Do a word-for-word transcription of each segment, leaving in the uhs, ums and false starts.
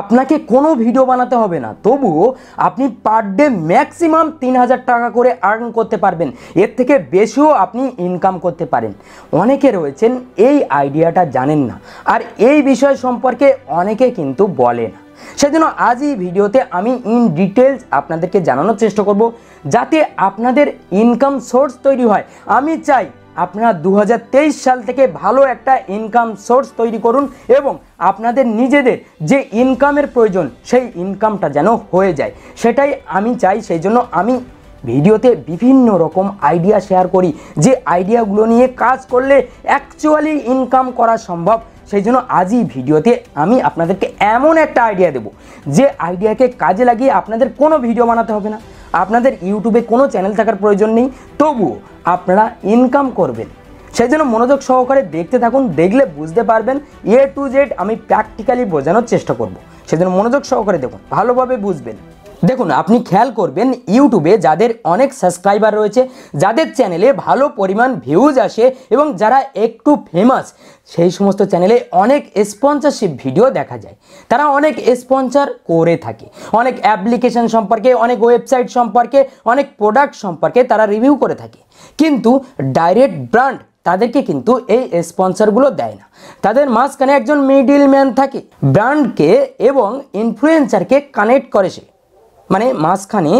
আপনাকে কোনো ভিডিও বানাতে হবে না, তবুও আপনি পার ডে ম্যাক্সিমাম তিন হাজার টাকা করে আর্ন করতে পারবেন। এর থেকে বেশিও আপনি ইনকাম করতে পারেন। অনেকে রয়েছেন এই আইডিয়াটা জানেন না, আর এই বিষয় সম্পর্কে অনেকে কিন্তু বলে না। সেজন্য আজ এই ভিডিওতে আমি ইন ডিটেলস আপনাদেরকে জানানোর চেষ্টা করব, যাতে আপনাদের ইনকাম সোর্স তৈরি হয়। আমি চাই আপনারা দু হাজার তেইশ সাল থেকে ভালো একটা ইনকাম সোর্স তৈরি করুন এবং আপনাদের নিজেদের যে ইনকামের প্রয়োজন সেই ইনকামটা যেন হয়ে যায়, সেটাই আমি চাই। সেই জন্য আমি ভিডিওতে বিভিন্ন রকম আইডিয়া শেয়ার করি, যে আইডিয়াগুলো নিয়ে কাজ করলে অ্যাকচুয়ালি ইনকাম করা সম্ভব। সেই জন্য আজই ভিডিওতে আমি আপনাদেরকে এমন একটা আইডিয়া দেব, যে আইডিয়াকে কাজে লাগিয়ে আপনাদের কোনো ভিডিও বানাতে হবে না, আপনাদের ইউটিউবে কোনো চ্যানেল থাকার প্রয়োজন নেই, তবুও আপনারা ইনকাম করবেন। সেই জন্য মনোযোগ সহকারে দেখতে থাকুন, দেখলে বুঝতে পারবেন। এ টু জেড আমি প্র্যাকটিক্যালি বোঝানোর চেষ্টা করব। সেই জন্য মনোযোগ সহকারে দেখুন, ভালোভাবে বুঝবেন। দেখুন, আপনি খেয়াল করবেন ইউটিউবে যাদের অনেক সাবস্ক্রাইবার রয়েছে, যাদের চ্যানেলে ভালো পরিমাণ ভিউজ আসে এবং যারা একটু ফেমাস, সেই সমস্ত চ্যানেলে অনেক স্পন্সরশিপ ভিডিও দেখা যায়। তারা অনেক স্পন্সর করে থাকে, অনেক অ্যাপ্লিকেশন সম্পর্কে, অনেক ওয়েবসাইট সম্পর্কে, অনেক প্রোডাক্ট সম্পর্কে তারা রিভিউ করে থাকে। কিন্তু ডাইরেক্ট ব্র্যান্ড তাদেরকে কিন্তু এই স্পন্সরগুলো দেয় না। তাদের মাঝখানে একজন মিডিলম্যান থাকে, ব্র্যান্ডকে এবং ইনফ্লুয়েন্সারকে কানেক্ট করে সে। মানে মাঝখানে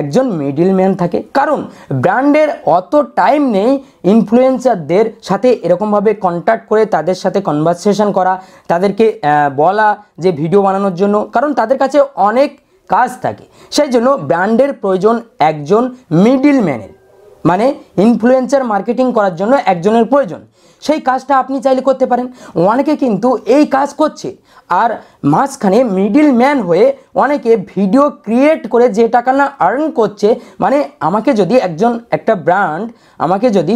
একজন মিডিলম্যান থাকে, কারণ ব্র্যান্ডের অত টাইম নেই ইনফ্লুয়েন্সারদের সাথে এরকমভাবে কন্ট্যাক্ট করে তাদের সাথে কনভারসেশন করা, তাদেরকে বলা যে ভিডিও বানানোর জন্য, কারণ তাদের কাছে অনেক কাজ থাকে। সেই জন্য ব্র্যান্ডের প্রয়োজন একজন মিডিলম্যানের, মানে ইনফ্লুয়েন্সার মার্কেটিং করার জন্য একজনের প্রয়োজন। সেই কাজটা আপনি চাইলে করতে পারেন। অনেকে কিন্তু এই কাজ করছে, আর মাঝখানে মিডিল ম্যান হয়ে অনেকে ভিডিও ক্রিয়েট করে যে টাকা না আর্ন করছে। মানে আমাকে যদি একজন একটা ব্র্যান্ড আমাকে যদি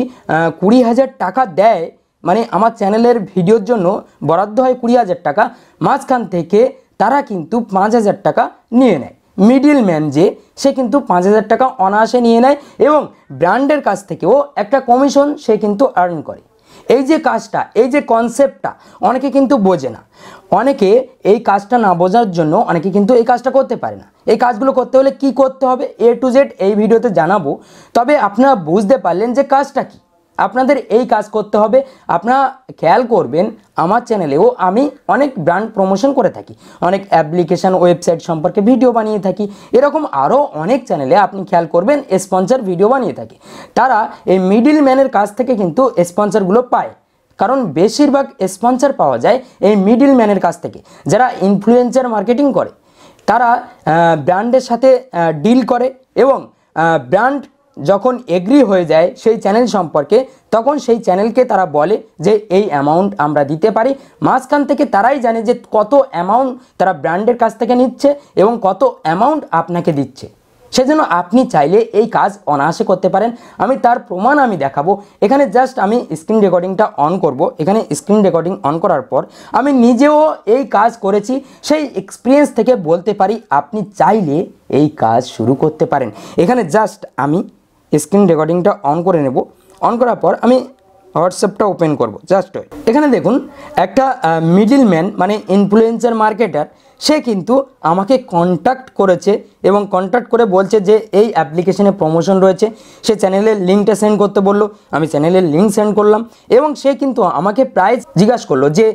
কুড়ি হাজার টাকা দেয়, মানে আমার চ্যানেলের ভিডিওর জন্য বরাদ্দ হয় কুড়ি হাজার টাকা, মাঝখান থেকে তারা কিন্তু পাঁচ হাজার টাকা নিয়ে নেয়। মিডিল ম্যান যে, সে কিন্তু পাঁচ হাজার টাকা অনায়াসে নিয়ে নেয় এবং ব্র্যান্ডের কাছ থেকেও একটা কমিশন সে কিন্তু আর্ন করে। এই যে কাজটা, এই যে কনসেপ্টটা অনেকে কিন্তু বোঝে না। অনেকে এই কাজটা না বোঝার জন্য অনেকে কিন্তু এই কাজটা করতে পারে না। এই কাজগুলো করতে হলে কি করতে হবে, এ টু জেড এই ভিডিওতে জানাবো। তবে আপনারা বুঝতে পারলেন যে কাজটা কি, আপনাদের এই কাজ করতে হবে। আপনারা খেয়াল করবেন, আমার চ্যানেলেও আমি অনেক ব্র্যান্ড প্রমোশন করে থাকি, অনেক অ্যাপ্লিকেশান ওয়েবসাইট সম্পর্কে ভিডিও বানিয়ে থাকি। এরকম আরও অনেক চ্যানেলে আপনি খেয়াল করবেন স্পন্সর ভিডিও বানিয়ে থাকে। তারা এই মিডিল ম্যানের কাছ থেকে কিন্তু স্পন্সরগুলো পায়, কারণ বেশিরভাগ স্পন্সর পাওয়া যায় এই মিডিল ম্যানের কাছ থেকে। যারা ইনফ্লুয়েন্সার মার্কেটিং করে তারা ব্র্যান্ডের সাথে ডিল করে, এবং ব্র্যান্ড যখন এগ্রি হয়ে যায় সেই চ্যানেল সম্পর্কে, তখন সেই চ্যানেলকে তারা বলে যে এই অ্যামাউন্ট আমরা দিতে পারি। মাঝখান থেকে তারাই জানে যে কত অ্যামাউন্ট তারা ব্র্যান্ডের কাছ থেকে নিচ্ছে এবং কত অ্যামাউন্ট আপনাকে দিচ্ছে। সেজন্য আপনি চাইলে এই কাজ অনায়াসে করতে পারেন। আমি তার প্রমাণ আমি দেখাবো। এখানে জাস্ট আমি স্ক্রিন রেকর্ডিংটা অন করব। এখানে স্ক্রিন রেকর্ডিং অন করার পর আমি নিজেও এই কাজ করেছি, সেই এক্সপিরিয়েন্স থেকে বলতে পারি আপনি চাইলে এই কাজ শুরু করতে পারেন। এখানে জাস্ট আমি স্ক্রিন রেকর্ডিংটা অন করে নেব। অন করার পর আমি হোয়াটসঅ্যাপটা ওপেন করব। জাস্ট এখানে দেখুন, একটা মিডিল ম্যান মানে ইনফ্লুয়েন্সার মার্কেটার, সে কিন্তু আমাকে কন্ট্যাক্ট করেছে এবং কন্ট্যাক্ট করে বলছে যে এই অ্যাপ্লিকেশনে প্রমোশন রয়েছে। সে চ্যানেলের লিঙ্কটা সেন্ড করতে বলল, আমি চ্যানেলের লিঙ্ক সেন্ড করলাম, এবং সে কিন্তু আমাকে প্রাইস জিজ্ঞাসা করলো যে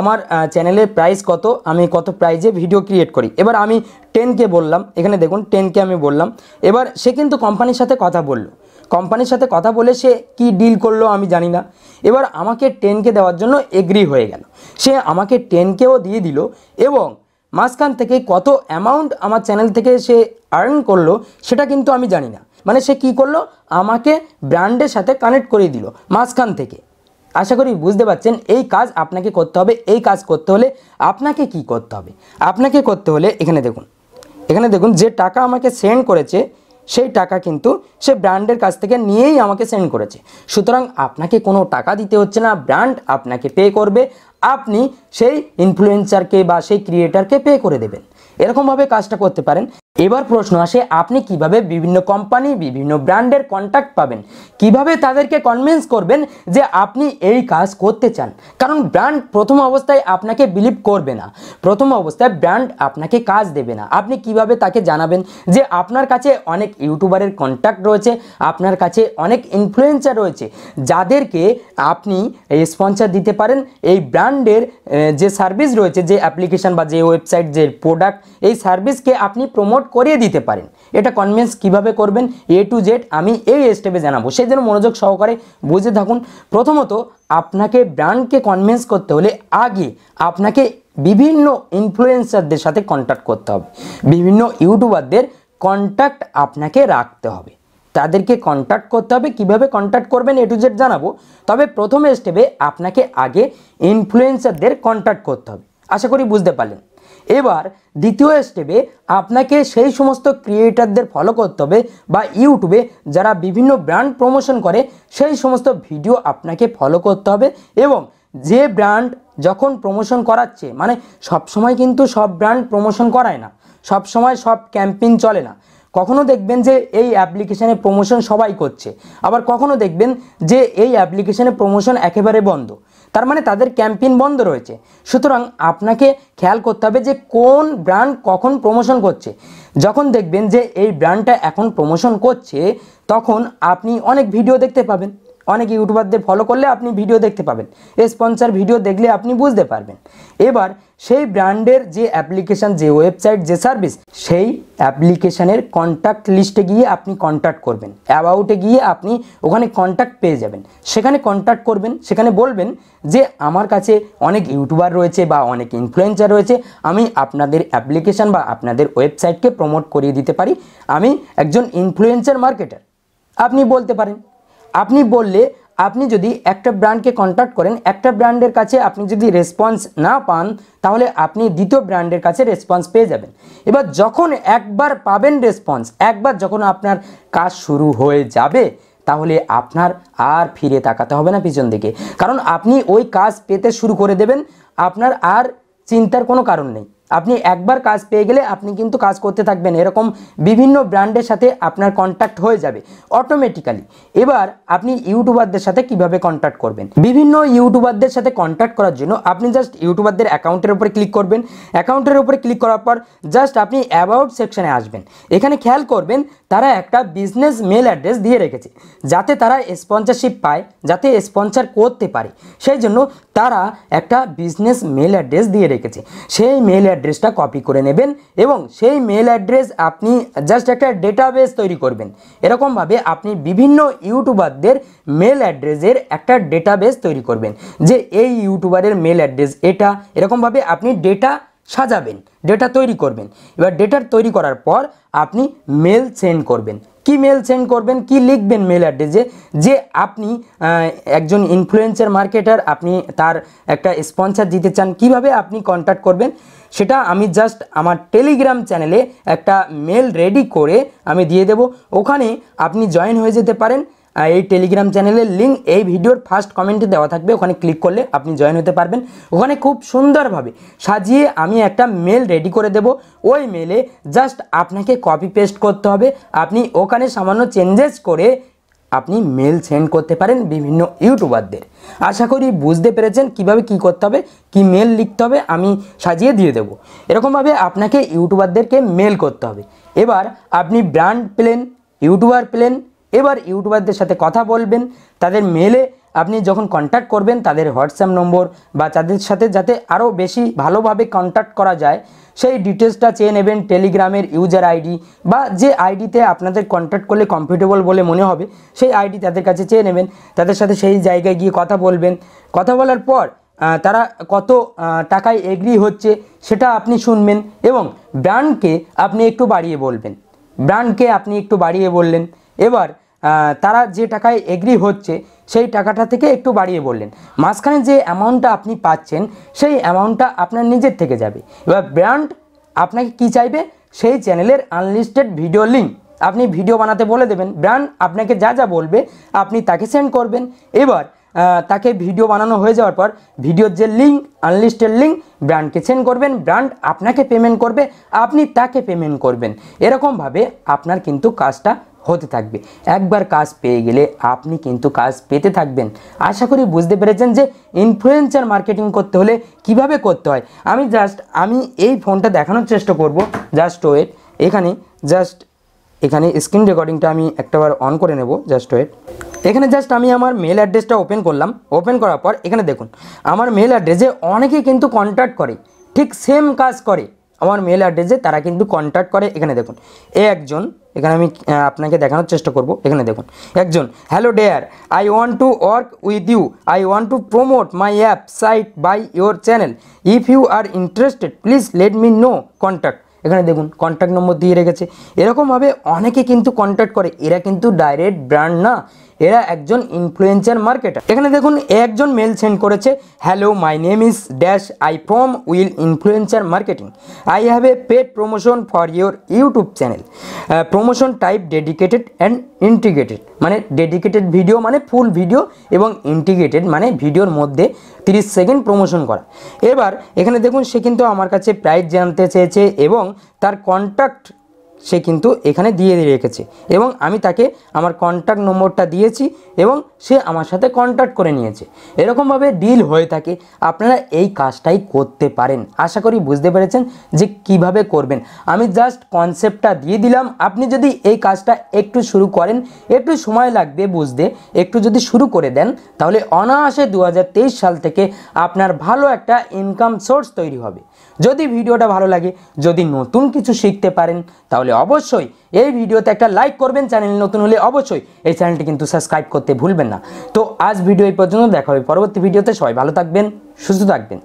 আমার চ্যানেলের প্রাইস কত, আমি কত প্রাইজে ভিডিও ক্রিয়েট করি। এবার আমি টেন কে বললাম, এখানে দেখুন টেন কে আমি বললাম। এবার সে কিন্তু কোম্পানির সাথে কথা বলল, কোম্পানির সাথে কথা বলে সে কি ডিল করলো আমি জানি না। এবার আমাকে টেন কে দেওয়ার জন্য এগ্রি হয়ে গেল, সে আমাকে টেন কেও দিয়ে দিল, এবং মাঝখান থেকে কত অ্যামাউন্ট আমার চ্যানেল থেকে সে আর্ন করলো সেটা কিন্তু আমি জানি না। মানে সে কি করলো, আমাকে ব্র্যান্ডের সাথে কানেক্ট করে দিল মাঝখান থেকে। আশা করি বুঝতে পারছেন এই কাজ আপনাকে করতে হবে। এই কাজ করতে হলে আপনাকে কি করতে হবে, আপনাকে করতে হলে এখানে দেখুন, এখানে দেখুন যে টাকা আমাকে সেন্ড করেছে সেই টাকা কিন্তু সে ব্র্যান্ডের কাছ থেকে নিয়েই আমাকে সেন্ড করেছে। সুতরাং আপনাকে কোনো টাকা দিতে হচ্ছে না, ব্র্যান্ড আপনাকে পে করবে, আপনি সেই ইনফ্লুয়েন্সারকে বা সেই ক্রিয়েটারকে পে করে দেবেন। এরকমভাবে কাজটা করতে পারেন। एबार प्रश्न आसे आपनी किभाबे विभिन्न कम्पानी विभिन्न ब्रैंडेर कन्टैक्ट पाबेन, किभाबे तादेरके कन्विन्स करबेन जे आपनी एई काज करते चान। कारण ब्रैंड प्रथम अवस्थाय आपनाके बिलिव करबे ना, प्रथम अवस्थाय ब्रैंड आपनाके काज देबे ना। आपनी किभाबे ताके जानाबेन जे आपनार काछे अनेक यूट्यूबारेर कन्टैक्ट रयेछे, आपनार काछे अनेक इनफ्लुएंसार रयेछे जादेरके आपनी स्पन्सर दिते पारेन। एई ब्रैंडेर जे सार्विस रयेछे, जे अ्যাপ্লিকেশন बा जे वेबसाइट जे प्रोडक्ट, एई सार्विसके आपनी प्रमोट करिए दीते पारेन। एटा कन्विन्स किभाबे करबेन ए टू जेड आमी एई स्टेपे जानाबो, सेई जन्य मनोयोग सहकारे बुझे थाकुन। प्रथमत आपनाके ब्रांडके कन्विन्स करते होले आगे आपनाके विभिन्न इनफ्लुएंसारदेर साथे कन्टैक्ट करते होबे, विभिन्न यूट्यूबारदेर कन्टैक्ट आपनाके राखते होबे, तादेरके कन्टैक्ट करते होबे। किभाबे कन्टैक्ट करबेन ए टू जेड जानाबो, तबे प्रथम स्टेपे आपनाके आगे इनफ्लुएंसारदेर कन्टैक्ट करते होबे। आशा करी बुझते पारलेन। एबार द्वितीय स्टेपे आपनाके सेई समस्त क्रिएटरदेर फलो करते होबे बा यूट्यूबे जारा विभिन्न ब्रांड प्रमोशन करे सेई समस्त भिडियो आपनाके फलो करते होबे। एवं जे ब्रांड जखन प्रमोशन कराচ্ছে, माने सब समय किन्तु सब ब्रांड प्रमोशन कराय ना, सब समय सब कैम्पेइन चले ना। कखनो देखबेन जे एई অ্যাপ্লিকেশনে प्रमोशन सबाई करছে, आबार कखनो देखबेन जे एई অ্যাপ্লিকেশনে प्रमोशन एकेबारे बंद, तार माने तादेर कैम्पेइन बंद रयेछे। सूतरां आपनाके खेयाल करते होबे जे कोन ब्रांड कखन प्रमोशन करছে। जखन देखबेन जे एई ब्रांडटा एखन प्रमोशन करছে, तखन आपनि अनेक भिडियो देखते पाबेन, अनेक यूट्यूबारदेर फलो करले आपनि भिडियो देखते पाबेन, स्पन्सर भिडियो देखले आपनि बुझते पारबेन। एबार सेई ब्रांडेर जे অ্যাপ্লিকেশন, जे वेबसाइट, जे सार्विस, सेई অ্যাপ্লিকেশনের কন্টাক্ট লিস্টে গিয়ে আপনি কন্টাক্ট করবেন। অ্যাবাউটে গিয়ে আপনি ওখানে কন্টাক্ট পেয়ে যাবেন, সেখানে কন্টাক্ট করবেন। সেখানে বলবেন যে আমার কাছে অনেক ইউটিউবার রয়েছে বা অনেক ইনফ্লুয়েন্সার রয়েছে, আমি আপনাদের অ্যাপ্লিকেশন বা আপনাদের ওয়েবসাইটকে প্রমোট করিয়ে দিতে পারি, আমি একজন ইনফ্লুয়েন্সার মার্কেটার আপনি বলতে পারেন। আপনি বললে আপনি যদি একটা ব্র্যান্ডকে কন্টাক্ট করেন, একটা ব্র্যান্ডের কাছে আপনি যদি রেসপন্স না পান, তাহলে আপনি দ্বিতীয় ব্র্যান্ডের কাছে রেসপন্স পেয়ে যাবেন। এবার যখন একবার পাবেন রেসপন্স, একবার যখন আপনার কাজ শুরু হয়ে যাবে, তাহলে আপনার আর ফিরে তাকাতে হবে না পিছন দিকে, কারণ আপনি ওই কাজ পেতে শুরু করে দেবেন। আপনার আর চিন্তার কোনো কারণ নেই, আপনি একবার কাজ পেয়ে গেলে আপনি কিন্তু কাজ করতে থাকবেন। এরকম বিভিন্ন ব্র্যান্ডের সাথে আপনার কন্ট্যাক্ট হয়ে যাবে অটোমেটিক্যালি। এবার আপনি ইউটিউবারদের সাথে কিভাবে কন্ট্যাক্ট করবেন, বিভিন্ন ইউটিউবারদের সাথে কন্ট্যাক্ট করার জন্য আপনি জাস্ট ইউটিউবারদের অ্যাকাউন্টের উপরে ক্লিক করবেন। অ্যাকাউন্টের উপরে ক্লিক করার পর জাস্ট আপনি অ্যাবাউট সেকশানে আসবেন। এখানে খেয়াল করবেন তারা একটা বিজনেস মেল অ্যাড্রেস দিয়ে রেখেছে, যাতে তারা স্পন্সরশিপ পায়, যাতে স্পন্সর করতে পারে, সেই জন্য তারা একটা বিজনেস মেল অ্যাড্রেস দিয়ে রেখেছে। সেই মেল অ্যাড্রেসটা কপি করে নেবেন এবং সেই মেল অ্যাড্রেস আপনি জাস্ট একটা ডেটাবেস তৈরি করবেন। এরকমভাবে আপনি বিভিন্ন ইউটিউবারদের মেল অ্যাড্রেসের একটা ডেটাবেস তৈরি করবেন, যে এই ইউটিউবারের মেল অ্যাড্রেস এটা, এরকমভাবে আপনি ডেটা সাজাবেন, ডেটা তৈরি করবেন। এবার ডেটা তৈরি করার পর আপনি মেল সেন্ড করবেন। কি মেল সেন্ড করবেন, কি লিখবেন মেল অ্যাড্রেসে, যে আপনি একজন ইনফ্লুয়েন্সার মার্কেটার, আপনি তার একটা স্পন্সর দিতে চান। কিভাবে আপনি কন্ট্যাক্ট করবেন সেটা আমি জাস্ট আমার টেলিগ্রাম চ্যানেলে একটা মেল রেডি করে আমি দিয়ে দেব, ওখানে আপনি জয়েন হয়ে যেতে পারেন। এই টেলিগ্রাম চ্যানেলের লিঙ্ক এই ভিডিওর ফার্স্ট কমেন্টে দেওয়া থাকবে, ওখানে ক্লিক করলে আপনি জয়েন হতে পারবেন। ওখানে খুব সুন্দরভাবে সাজিয়ে আমি একটা মেল রেডি করে দেব, ওই মেলে জাস্ট আপনাকে কপি পেস্ট করতে হবে, আপনি ওখানে সামান্য চেঞ্জেস করে আপনি মেল সেন্ড করতে পারেন বিভিন্ন ইউটিউবারদের। আশা করি বুঝতে পেরেছেন কিভাবে কি করতে হবে, কি মেল লিখতে হবে, আমি সাজিয়ে দিয়ে দেব। এরকমভাবে আপনাকে ইউটিউবারদেরকে মেল করতে হবে। এবার আপনি ব্র্যান্ড প্ল্যান, ইউটিউবার প্ল্যান, এবার ইউটিউবারদের সাথে কথা বলবেন। তাদের মেলে আপনি যখন কন্ট্যাক্ট করবেন, তাদের হোয়াটসঅ্যাপ নম্বর বা তাদের সাথে যাতে আরও বেশি ভালোভাবে কন্ট্যাক্ট করা যায় সেই ডিটেলসটা চেয়ে নেবেন। টেলিগ্রামের ইউজার আইডি বা যে আইডিতে আপনাদের কন্ট্যাক্ট করলে কমফোর্টেবল বলে মনে হবে সেই আইডি তাদের কাছে চেয়ে নেবেন। তাদের সাথে সেই জায়গায় গিয়ে কথা বলবেন। কথা বলার পর তারা কত টাকায় এগ্রি হচ্ছে সেটা আপনি শুনবেন এবং ব্র্যান্ডকে আপনি একটু বাড়িয়ে বলবেন, ব্র্যান্ডকে আপনি একটু বাড়িয়ে বললেন। এবার তারা যে টাকায় এগ্রি হচ্ছে সেই টাকাটা থেকে একটু বাড়িয়ে বললেন। মাঝখানে যে অ্যামাউন্টটা আপনি পাচ্ছেন সেই অ্যামাউন্টটা আপনার নিজের থেকে যাবে। এবার ব্র্যান্ড আপনাকে কি চাইবে, সেই চ্যানেলের আনলিস্টেড ভিডিও লিঙ্ক আপনি ভিডিও বানাতে বলে দেবেন। ব্র্যান্ড আপনাকে যা যা বলবে আপনি তাকে সেন্ড করবেন। এবার ताके भिडियो बनानो हो जाओयार पर भिडियोर जे लिंक अनलिस्टेड लिंक ब्रांड के सेंड करबें, ब्रांड आपनाके पेमेंट करबे, आपनी ताके पेमेंट करबें, एरकम भावे आपनार किन्तु काजटा होते थाकबे। एकबार काज पेये गेले आपनी किन्तु काज पेते थाकबें। आशा करी बुझते पेरेछेन जे इनफ्लुएंसार मार्केटिंग करते होले किभाबे करते हय। आमी जस्ट आमी एई फोनटा देखानोर चेष्टा करब, जस्ट वेट, एखाने जस्ट एखाने स्क्रीन रेकर्डिंगटा आमी एकटाबार अन करे नेब, जस्ट वेट। एखे जस्ट हमें हमारे मेल एड्रेसटा ओपेन कर लम, ओपेन करार एखे देखूँ हमार मेल एड्रेसे अने के क्योंकि कन्टैक्ट कर ठीक सेम काज कर हमार मेल एड्रेसे ता क्योंकि कन्टैक्ट कर एखे देखूँ एक जन एखे हमें आपके देखान चेष्टा करब। एखे देखूँ एक जन hello dear I want to work with you I want to promote my app site by your channel if you are interested please let me know contact. एखे देखूँ कन्टैक्ट नम्बर दिए रेखे एरकम भावे अने के क्योंकि कन्टैक्ट कर एरा क्योंकि डायरेक्ट ब्रांड ना, एरा एक जन इन्फ्लुएंसर मार्केटर। एखे देखूँ एक जन मेल सेंड करे hello my name is dash I from will influencer marketing I have a paid promotion for your YouTube channel promotion type dedicated and integrated माने dedicated video माने full video एवं integrated माने भिडियोर मध्य तीस second promotion करा। एबार एखाने देखुन से किन्तु आमार काछे प्राइस जानते चेयेछे एवं तार कन्टैक्ट से किन्तु एखाने दिए रेखेछे एवं आमी ताके आमार कन्टैक्ट नम्बरटा दिएछि एवं से आमार साथे कन्टैक्ट करे निएछे। एरकम भावे डिल हये थाके। आपनारा एई काजटाई करते पारेन। आशा करी बुझते पेरेछेन जे किभाबे करबेन। आमी जस्ट कन्सेप्टटा दिए दिलाम। आपनि जदि एई काजटा एकटू शुरू करेन, एकटू समय लागबे बुझते, एकटू जदि शुरू करे देन ताहले अनायासे दो हज़ार तेईस साल थेके आपनार भालो एकटा इनकाम सोर्स तैरि होबे। जदि भिडियोटा भालो लागे, जदि नतून किछु शिखते पारेन ताहले অবশ্যই এই ভিডিওতে একটা লাইক করবেন। চ্যানেল নতুন হলে অবশ্যই এই চ্যানেলটি কিন্তু সাবস্ক্রাইব করতে ভুলবেন না। তো আজ ভিডিও এই পর্যন্ত, দেখা হবে পরবর্তী ভিডিওতে। সবাই ভালো থাকবেন, সুস্থ থাকবেন।